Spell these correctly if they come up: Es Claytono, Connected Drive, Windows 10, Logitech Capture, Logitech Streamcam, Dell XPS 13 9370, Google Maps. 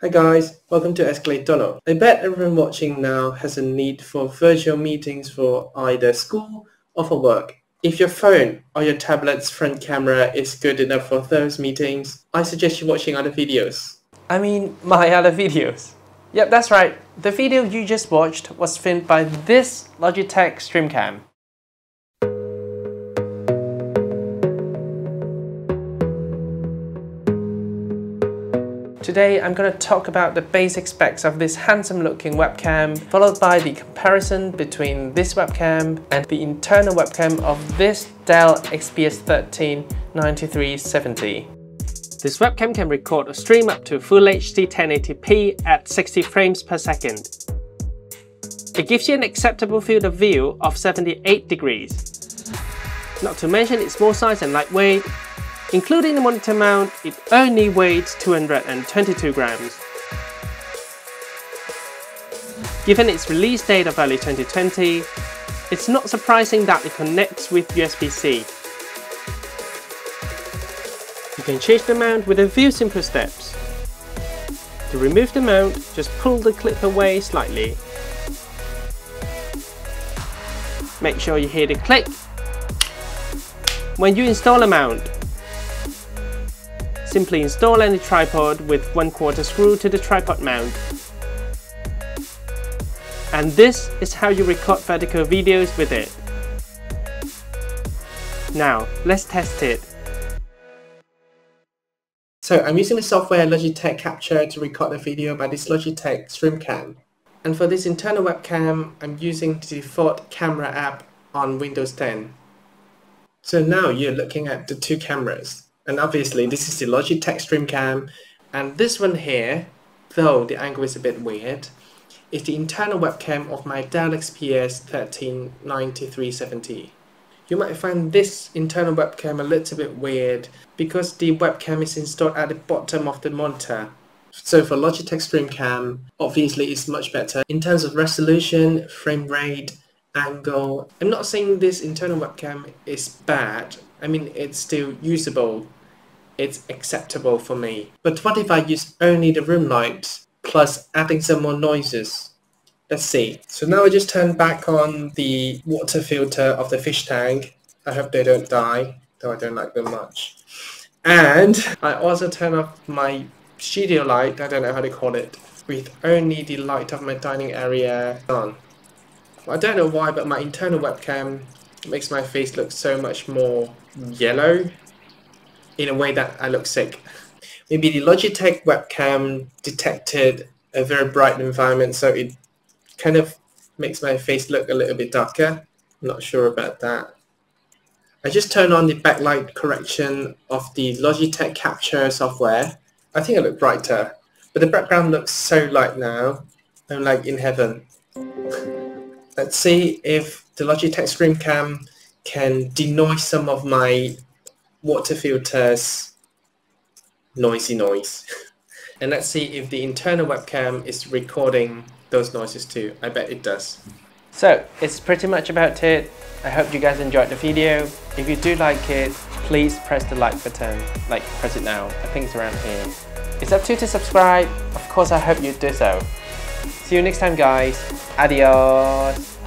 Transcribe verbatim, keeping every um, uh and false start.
Hi guys, welcome to Es Clayton. I bet everyone watching now has a need for virtual meetings for either school or for work. If your phone or your tablet's front camera is good enough for those meetings, I suggest you watching other videos. I mean, my other videos. Yep, that's right. The video you just watched was filmed by this Logitech Streamcam. Today I'm going to talk about the basic specs of this handsome looking webcam, followed by the comparison between this webcam and the internal webcam of this Dell X P S thirteen ninety-three seventy. This webcam can record a stream up to Full H D ten eighty p at sixty frames per second. It gives you an acceptable field of view of seventy-eight degrees. Not to mention its small size and lightweight. Including the monitor mount, it only weighs two hundred twenty-two grams. Given its release date of early twenty twenty, it's not surprising that it connects with U S B C. You can change the mount with a few simple steps. To remove the mount, just pull the clip away slightly. Make sure you hear the click when you install a mount. Simply install any tripod with one quarter screw to the tripod mount. And this is how you record vertical videos with it. Now, let's test it. So I'm using the software Logitech Capture to record a video by this Logitech Streamcam. And for this internal webcam, I'm using the default camera app on Windows ten. So now you're looking at the two cameras. And obviously this is the Logitech Streamcam, and this one here, though the angle is a bit weird, is the internal webcam of my Dell X P S thirteen ninety-three seventy. You might find this internal webcam a little bit weird because the webcam is installed at the bottom of the monitor. So for Logitech Streamcam, obviously it's much better in terms of resolution, frame rate, angle. I'm not saying this internal webcam is bad, I mean it's still usable. It's acceptable for me. But what if I use only the room light plus adding some more noises? Let's see. So now I just turn back on the water filter of the fish tank. I hope they don't die, though I don't like them much. And I also turn off my studio light, I don't know how to call it, with only the light of my dining area on. I don't know why, but my internal webcam makes my face look so much more yellow, in a way that I look sick. Maybe the Logitech webcam detected a very bright environment, so it kind of makes my face look a little bit darker. I'm not sure about that. I just turned on the backlight correction of the Logitech Capture software. I think I look brighter, but the background looks so light now. I'm like in heaven. Let's see if the Logitech Streamcam can denoise some of my water filters noisy noise. And let's see if the internal webcam is recording those noises too. I bet it does. So it's pretty much about it. I hope you guys enjoyed the video. If you do like it, please press the like button. Like, press it now. I think it's around here. It's up to you to subscribe. Of course, I hope you do so. See you next time, guys. Adios.